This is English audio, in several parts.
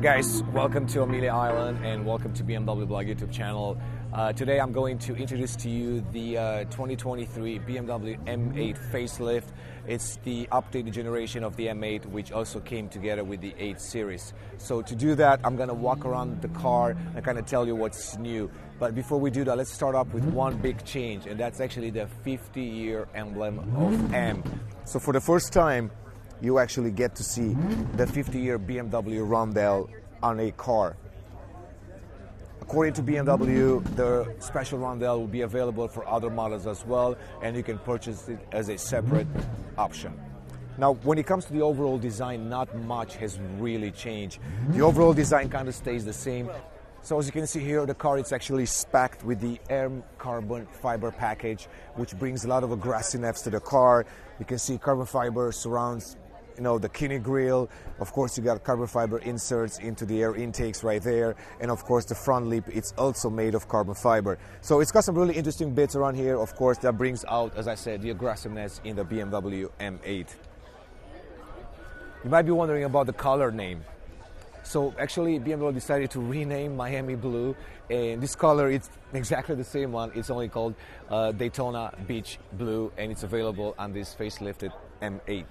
Alright guys, welcome to Amelia Island and welcome to BMW Blog YouTube channel. Today I'm going to introduce to you the 2023 BMW M8 facelift. It's the updated generation of the M8, which also came together with the 8 series. So to do that, I'm going to walk around the car and kind of tell you what's new. But before we do that, let's start off with one big change, and that's actually the 50-year emblem of M. So for the first time, you actually get to see the 50-year BMW roundel on a car. According to BMW, the special roundel will be available for other models as well, and you can purchase it as a separate option. Now, when it comes to the overall design, not much has really changed. The overall design kind of stays the same. So as you can see here, the car is actually specced with the M carbon fiber package, which brings a lot of aggressiveness to the car. You can see carbon fiber surrounds the kidney grille. Of course, you got carbon fiber inserts into the air intakes right there, and of course the front lip, it's also made of carbon fiber. So it's got some really interesting bits around here, of course, that brings out, as I said, the aggressiveness in the BMW M8. You might be wondering about the color name. So actually BMW decided to rename Miami blue, and this color, it's exactly the same one. It's only called Daytona Beach Blue, and it's available on this facelifted M8.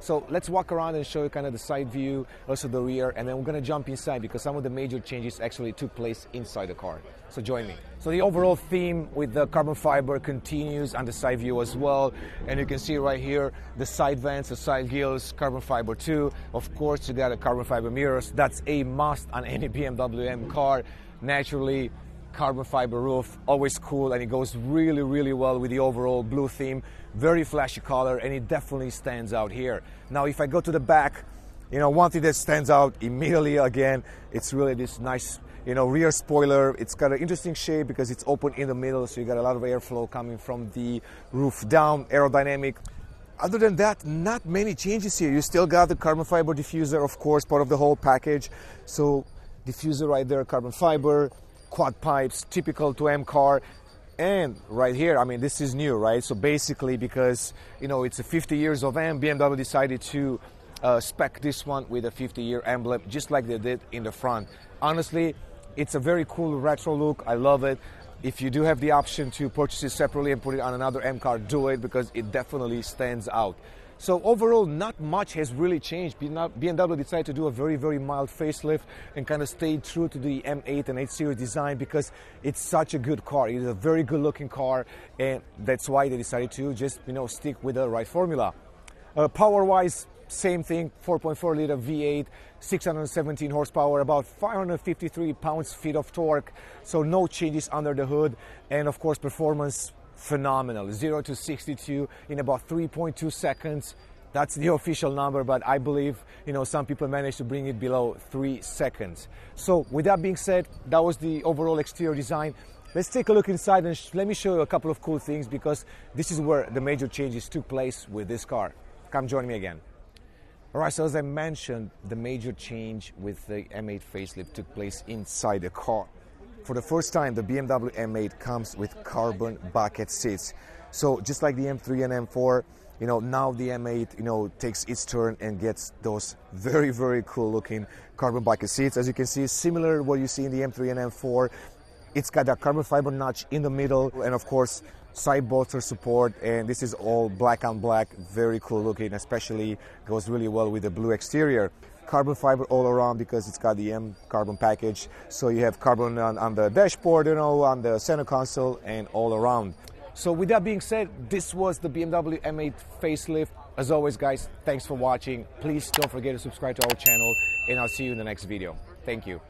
So let's walk around and show you kind of the side view, also the rear, and then we're going to jump inside because some of the major changes actually took place inside the car. So join me. So the overall theme with the carbon fiber continues on the side view as well, and you can see right here the side vents, the side grills, carbon fiber too. Of course, you got the carbon fiber mirrors. That's a must on any BMW M car. Naturally, carbon fiber roof, always cool, and it goes really, really well with the overall blue theme. Very flashy color, and it definitely stands out here. Now, if I go to the back, one thing that stands out immediately again, it's really this nice, rear spoiler. It's got an interesting shape because it's open in the middle, so you got a lot of airflow coming from the roof down, aerodynamic. Other than that, not many changes here. You still got the carbon fiber diffuser, of course, part of the whole package. So diffuser right there, carbon fiber, quad pipes, typical to M car. And right here, I mean, this is new, right? So basically, because it's the 50 years of M, BMW decided to spec this one with a 50-year emblem, just like they did in the front. Honestly, it's a very cool retro look. I love it. If you do have the option to purchase it separately and put it on another M car, do it, because it definitely stands out. So overall, not much has really changed. BMW decided to do a very, very mild facelift and kind of stay true to the M8 and 8 series design because it's such a good car. It is a very good looking car, and that's why they decided to just, stick with the right formula. Power-wise, same thing, 4.4 liter V8, 617 horsepower, about 553 pounds-feet of torque, so no changes under the hood. And of course, performance, phenomenal. 0 to 62 in about 3.2 seconds. That's the official number, but I believe, some people managed to bring it below 3 seconds. So with that being said, that was the overall exterior design. Let's take a look inside and let me show you a couple of cool things because this is where the major changes took place with this car. Come join me again. Alright, so as I mentioned, the major change with the M8 facelift took place inside the car. For the first time, the BMW M8 comes with carbon bucket seats. So just like the M3 and M4, now the M8, takes its turn and gets those very, very cool looking carbon bucket seats. As you can see, similar to what you see in the M3 and M4, it's got that carbon fiber notch in the middle, and of course, side bolster support, and this is all black on black, very cool looking, especially goes really well with the blue exterior. Carbon fiber all around because it's got the M carbon package, so you have carbon on the dashboard, on the center console and all around. So with that being said, this was the BMW M8 facelift. As always guys, thanks for watching. Please don't forget to subscribe to our channel, and I'll see you in the next video. Thank you.